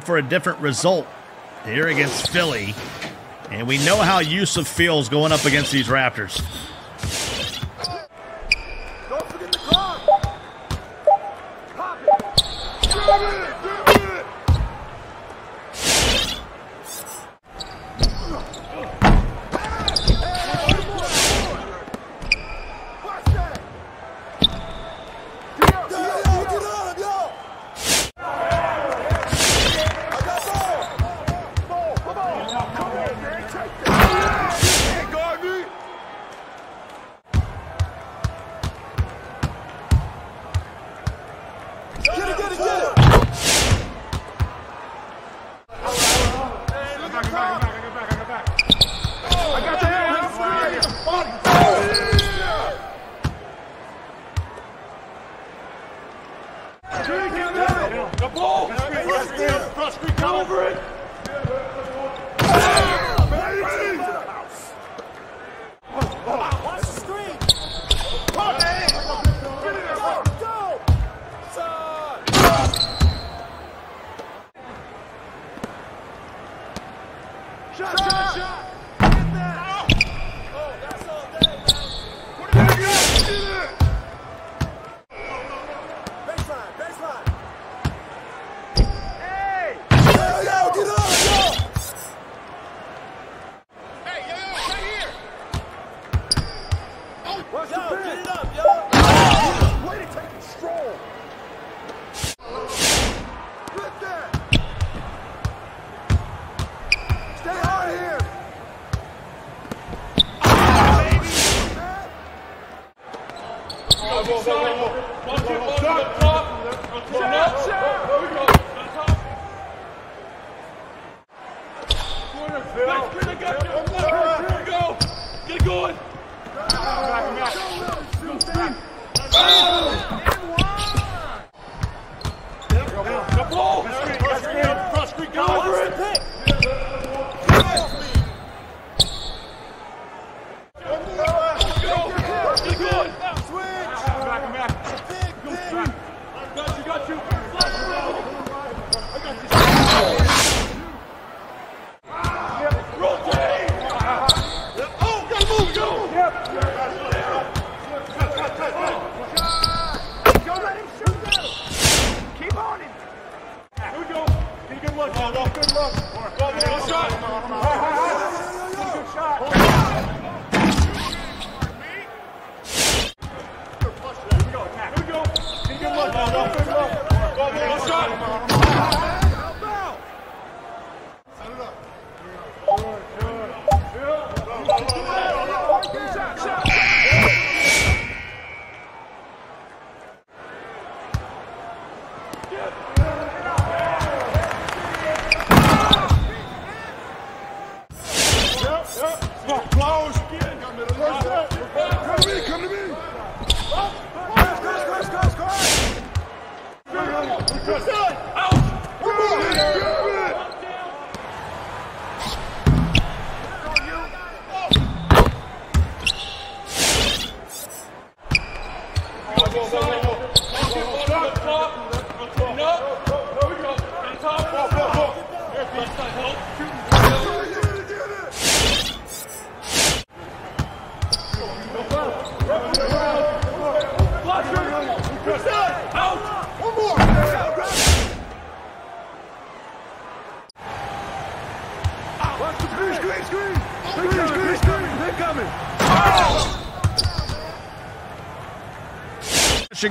For a different result here against Philly. And we know how Yusuf feels going up against these Raptors. Don't forget the clock. Pop it.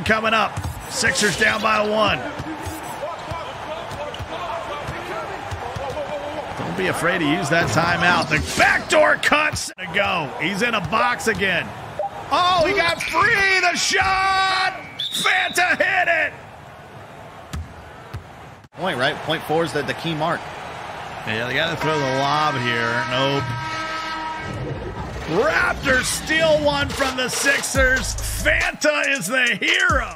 Coming up, Sixers down by 1. Don't be afraid to use that timeout. The backdoor cuts to go. He's in a box again. Oh, he got free. The shot. Fanta hit it. Point, right? Point 4 is the key mark. Yeah, they got to throw the lob here. Nope. Raptors steal one from the Sixers. Fanta is the hero.